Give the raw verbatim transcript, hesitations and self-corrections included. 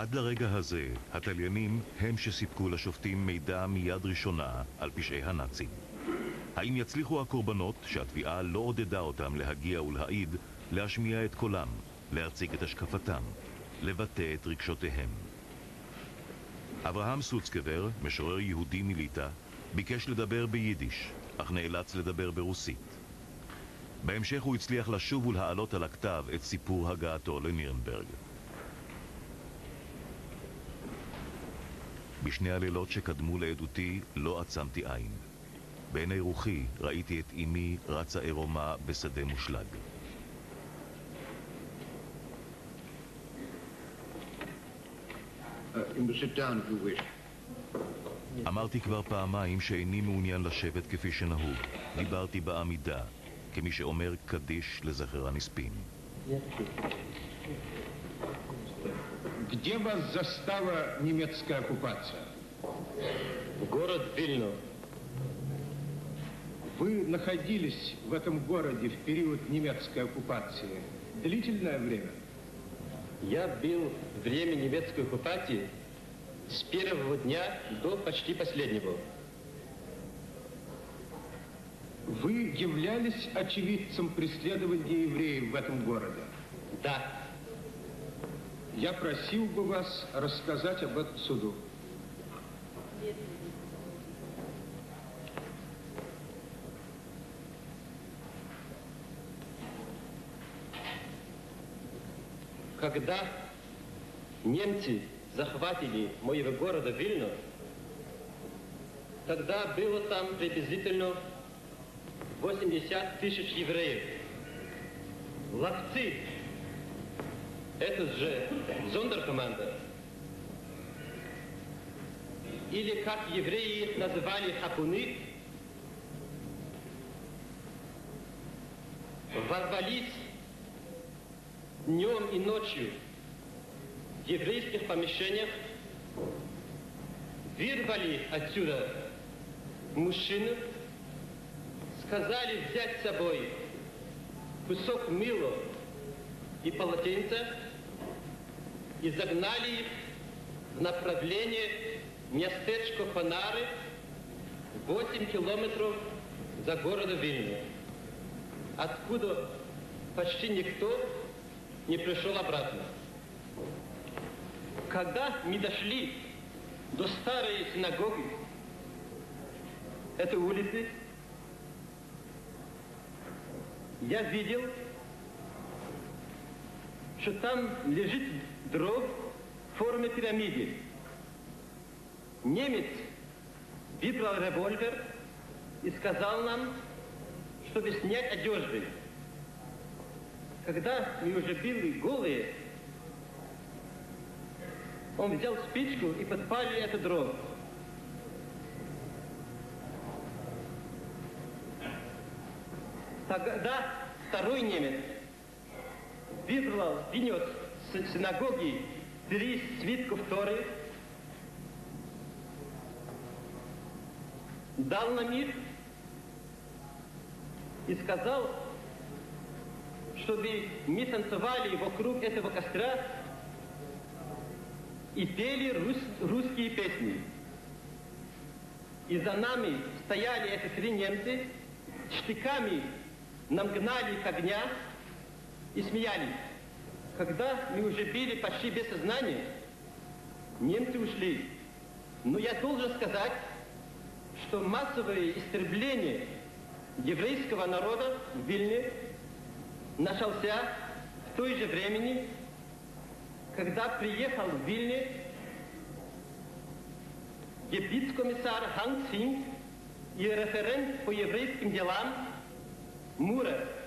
עד לרגע הזה, התליינים הם שסיפקו לשופטים מידע מיד ראשונה על פשעי הנאצים. האם יצליחו הקורבנות, שהתביעה לא עודדה אותם להגיע ולהעיד, להשמיע את קולם, להציג את השקפתם, לבטא את רגשותיהם? אברהם סוצקבר, משורר יהודי מליטא, ביקש לדבר ביידיש, אך נאלץ לדבר ברוסית. בהמשך הוא הצליח לשוב ולהעלות על הכתב את סיפור הגעתו לנירנברג. בשני הלילות שקדמו לעדותי לא עצמתי עין. בעיני רוחי ראיתי את אמי רצה עירומה בשדה מושלג. אמרתי כבר פעמיים שאיני מעוניין לשבת כפי שנהוג. דיברתי בעמידה, כמי שאומר קדיש לזכר הנספים. Где вас застала немецкая оккупация? В город Вильно. Вы находились в этом городе в период немецкой оккупации длительное время? Я был в время немецкой оккупации с первого дня до почти последнего. Вы являлись очевидцем преследования евреев в этом городе? Да. Я просил бы вас рассказать об этом суду. Когда немцы захватили моего города Вильно, тогда было там приблизительно восемьдесят тысяч евреев. Ловцы! Это же Сондеркомманда. Или, как евреи их называли, Хапунит, ворвались днем и ночью в еврейских помещениях, вырвали отсюда мужчин, сказали взять с собой кусок мыла и полотенца, и загнали их в направлении местечко Фонары, восемь километров за городом Вильно, откуда почти никто не пришел обратно. Когда мы дошли до старой синагоги этой улицы, я видел, что там лежит дров в форме пирамиды. Немец выбрал револьвер и сказал нам, чтобы снять одежды. Когда мы уже были голые, он взял спичку и подпалил этот дров. Тогда второй немец выбрал, принес с синагоги три свитка Торы, дал нам их и сказал, чтобы мы танцевали вокруг этого костра и пели рус, русские песни. И за нами стояли эти три немца, штыками нам гнали к огня и смеялись. Когда мы уже были почти без сознания, немцы ушли. Но я должен сказать, что массовое истребление еврейского народа в Вильне начался в той же времени, когда приехал в Вильне гебитскомиссар Hantzin и референт по еврейским делам Мурер.